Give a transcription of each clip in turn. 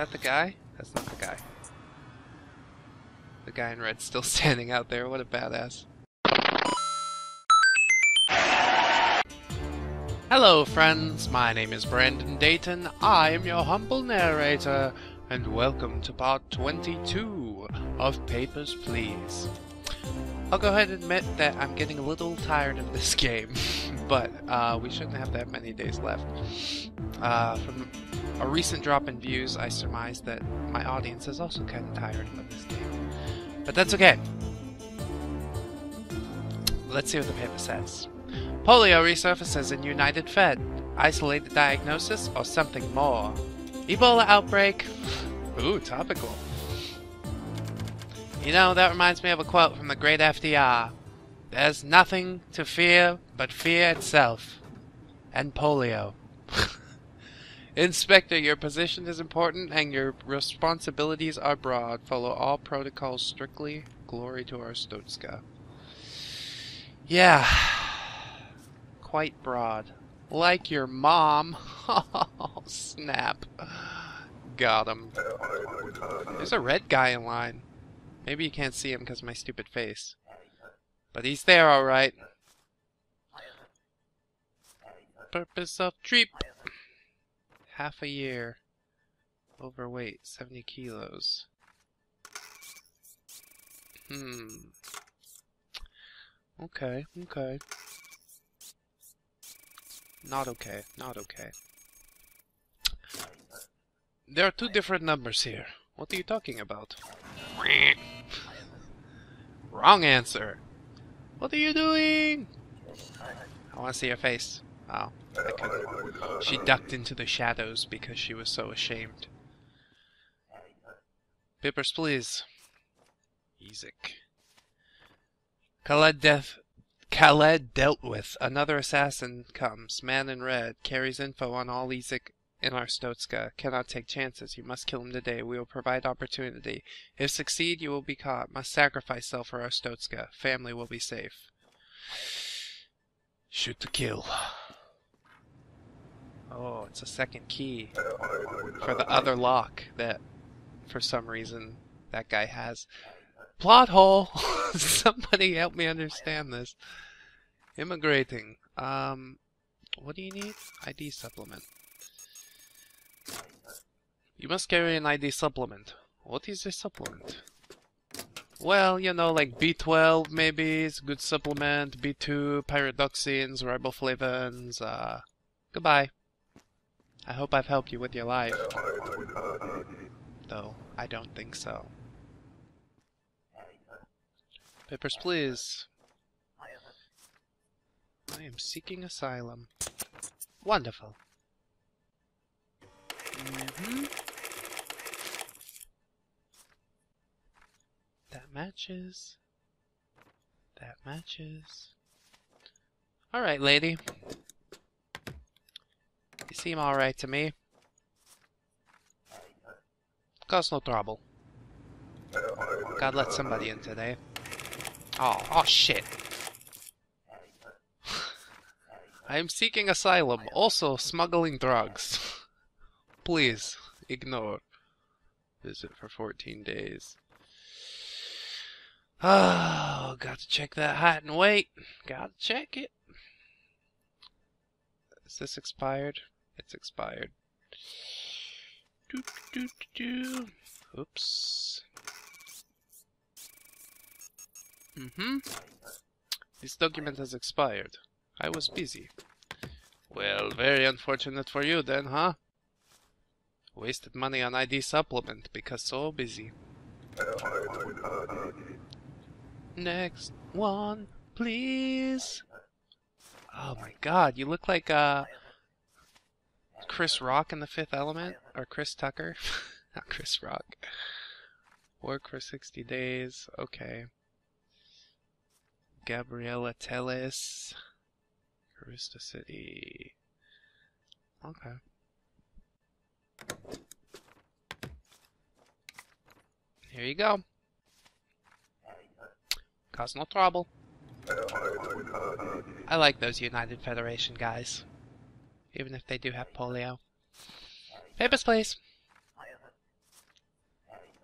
that the guy? That's not the guy. The guy in red's still standing out there. What a badass. Hello friends, my name is Brandon Dayton, I am your humble narrator, and welcome to part 22 of Papers, Please. I'll go ahead and admit that I'm getting a little tired of this game, but we shouldn't have that many days left. From a recent drop in views, I surmise that my audience is also kind of tired of this game. But that's okay. Let's see what the paper says. Polio resurfaces in United Fed. Isolate the diagnosis or something more. Ebola outbreak. Ooh, topical. You know, that reminds me of a quote from the great FDR. There's nothing to fear but fear itself. And polio. Inspector, your position is important and your responsibilities are broad. Follow all protocols strictly. Glory to Arstotzka. Yeah. Quite broad. Like your mom. Oh, snap. Got him. There's a red guy in line. Maybe you can't see him because of my stupid face. But he's there, alright. Purpose of trip. Half a year. Overweight. 70 kilos. Okay, okay. Not okay, not okay. There are two different numbers here. What are you talking about? Wrong answer. What are you doing? I want to see your face. Oh, I couldn't. She ducked into the shadows because she was so ashamed. Papers, please. Ezek. Khaled death. Khaled dealt with. Another assassin comes. Man in red. Carries info on all Ezek and Arstotzka. Cannot take chances. You must kill him today. We will provide opportunity. If succeed, you will be caught. Must sacrifice self for Arstotzka. Family will be safe. Shoot to kill. Oh, it's a second key for the other lock that, for some reason, that guy has. Plot hole! Somebody help me understand this. Immigrating. What do you need? ID supplement. You must carry an ID supplement. What is a supplement? Well, you know, like B12 maybe is a good supplement, B2, pyridoxines, riboflavins, goodbye. I hope I've helped you with your life. Though, I don't think so. Papers, please. I am seeking asylum. Wonderful. That matches. That matches. Alright, lady. You seem alright to me. Cause no trouble. God let somebody in today. Oh, oh shit. I am seeking asylum, also smuggling drugs. Please, ignore. Visit for 14 days. Oh, gotta check that height and weight. Gotta check it. Is this expired? It's expired. Doo, doo, doo, doo. Oops. This document has expired. I was busy. Well, very unfortunate for you then, huh? Wasted money on ID supplement because so busy. Next one, please. Oh my god, you look like Chris Rock in the Fifth Element, or Chris Tucker. Not Chris Rock. Work for 60 days. Okay. Gabriella Tellis, Carista City. Okay. Here you go. Cause no trouble. I like those United Federation guys, even if they do have polio. Papers, please.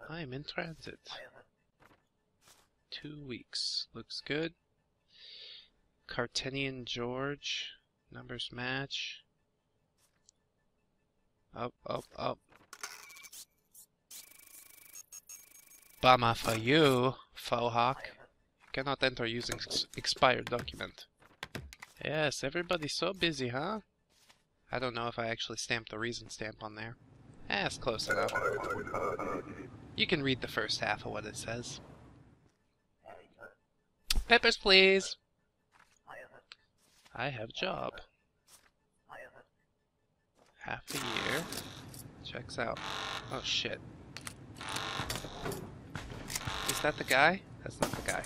I am in transit. 2 weeks. Looks good. Cartinian George. Numbers match. Up, up, up. Bama for you, Fauhawk. Cannot enter using expired document. Yes, everybody's so busy, huh? I don't know if I actually stamped the reason stamp on there. Eh, it's close enough. You can read the first half of what it says. Papers, please! I have job. Half a year. Checks out. Oh shit. Is that the guy? That's not the guy.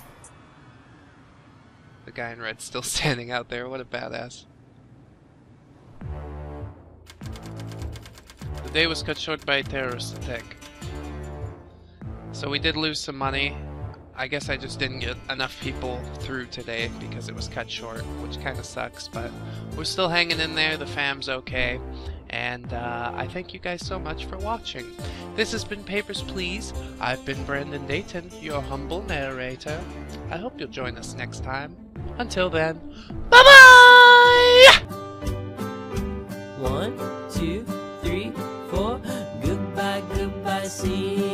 The guy in red's still standing out there. What a badass. The day was cut short by a terrorist attack. So we did lose some money. I guess I just didn't get enough people through today because it was cut short, which kind of sucks, but we're still hanging in there. The fam's okay. And I thank you guys so much for watching. This has been Papers, Please. I've been Brandon Dayton, your humble narrator. I hope you'll join us next time. Until then, bye-bye! 1, 2, 3, 4. Goodbye, goodbye, see you.